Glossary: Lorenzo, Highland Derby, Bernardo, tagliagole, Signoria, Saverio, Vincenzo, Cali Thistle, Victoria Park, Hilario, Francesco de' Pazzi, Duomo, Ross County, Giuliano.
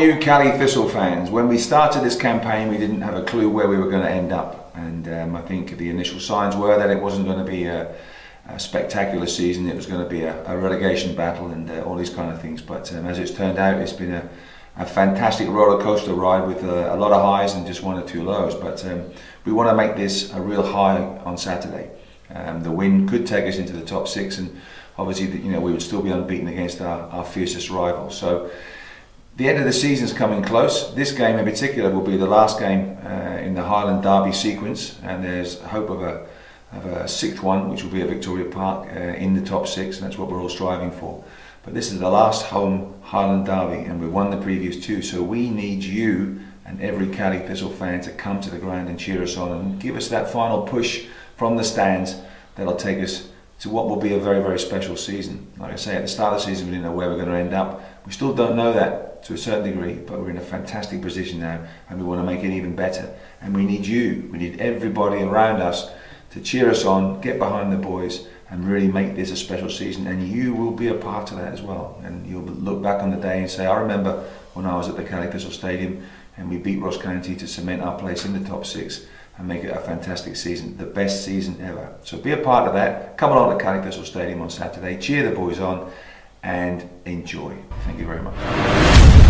you Cali Thistle fans, when we started this campaign we didn't have a clue where we were going to end up, and I think the initial signs were that it wasn't going to be a spectacular season. It was going to be a relegation battle and all these kind of things, but as it's turned out, it's been a fantastic roller coaster ride with a lot of highs and just one or two lows, but we want to make this a real high on Saturday. The win could take us into the top six, and obviously we would still be unbeaten against our fiercest rivals. So the end of the season is coming close. This game in particular will be the last game in the Highland Derby sequence, and there's hope of a sixth one, which will be at Victoria Park in the top six, and that's what we're all striving for. But this is the last home Highland Derby, and we won the previous two, so we need you and every Cali Thistle fan to come to the ground and cheer us on and give us that final push from the stands that'll take us to what will be a very, very special season. Like I say, at the start of the season we didn't know where we were going to end up. We still don't know that to a certain degree, but we're in a fantastic position now, and we want to make it even better. And we need you, we need everybody around us to cheer us on, get behind the boys, and really make this a special season, and you will be a part of that as well. And you'll look back on the day and say, I remember when I was at the Cali Thistle Stadium and we beat Ross County to cement our place in the top six and make it a fantastic season, the best season ever. So be a part of that, come along to Cali Thistle Stadium on Saturday, cheer the boys on and enjoy. Thank you very much.